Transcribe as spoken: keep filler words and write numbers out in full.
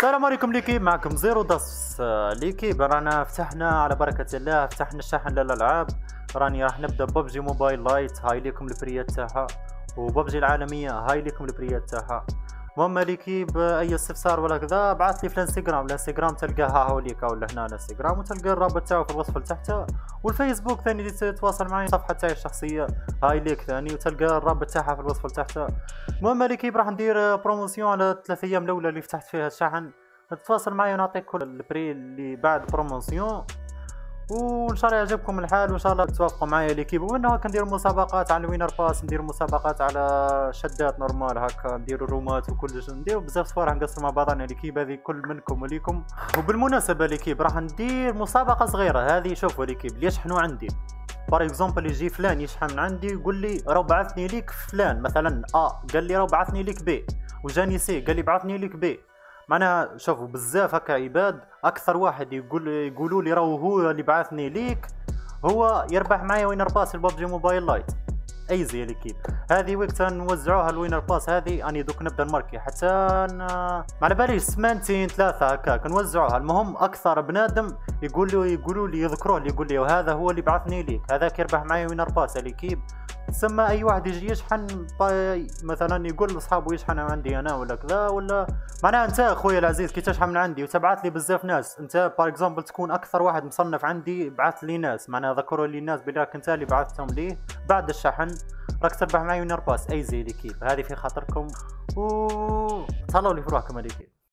السلام عليكم ليكي، معكم زيرو داس ليكي. رانا فتحنا على بركه الله، فتحنا الشحن للالعاب. راني راح نبدا ببجي موبايل لايت. هاي ليكم البريات تاعها، وببجي العالميه هاي ليكم البريات تاعها. المهم ليكي باي استفسار ولا كذا ابعث لي في الانستغرام، الانستغرام تلقاها هوليكا ولا هنا الانستغرام، وتلقى الرابط تاعو في الوصف لتحته. والفيسبوك ثاني تتواصل معي، الصفحه تاعي الشخصيه هاي ليك ثاني، وتلقى الرابط تاعها في الوصف لتحته. المهم ليكي راح ندير بروموسيون على الثلاث ايام الاولى اللي فتحت فيها الشحن. تتواصل معي ونعطيك كل البري اللي بعد بروموسيون، وان شاء الله يعجبكم الحال، وان شاء الله تتوافقوا معايا ليكيب. ومنها كندير مسابقات على الوينر باس، ندير مسابقات على شدات نورمال هكا، نديروا رومات وكلش، نديروا بزاف صوالح نقصوا مع بعضنا ليكيب. هذه كل منكم وليكم. وبالمناسبه ليكيب راح ندير مسابقه صغيره. هذه شوفوا ليكيب، اللي يشحنوا عندي باغ اكزومبل يجي فلان يشحن عندي يقول لي راه بعثني ليك فلان، مثلا ا آه. قال لي راه بعثني ليك بي، وجاني سي قال لي بعثني ليك بي. معناها شوفوا بزاف هكا عباد، اكثر واحد يقول يقولوا لي راهو هو اللي بعثني ليك هو يربح معايا وينر باس الببجي موبايل لايت. ايزي ليكيب. هذه وقت نوزعوها الوينر باس، هذه اني دوك نبدا نماركي حتى ما على باليش سمانتين ثلاثه هكاك نوزعوها. المهم اكثر بنادم يقول لي يقولوا لي يذكروه اللي يقول لي وهذا هو اللي بعثني ليك، هذاك يربح معايا وينر باس ليكيب. تسمى اي واحد يجي يشحن مثلا يقول لاصحابه يشحن عندي انا ولا كذا، ولا معناها انت اخويا العزيز كي تشحن من عندي وتبعث لي بزاف ناس، انت باغ اكزومبل تكون اكثر واحد مصنف عندي بعث لي ناس، معناها ذكروا لي الناس بلي راك انت اللي بعثتهم ليه بعد الشحن، راك تربح معايا وينر باس. ايزي ليكيب، هذه في خاطركم، و تهلاو لي في روحكم هذيك.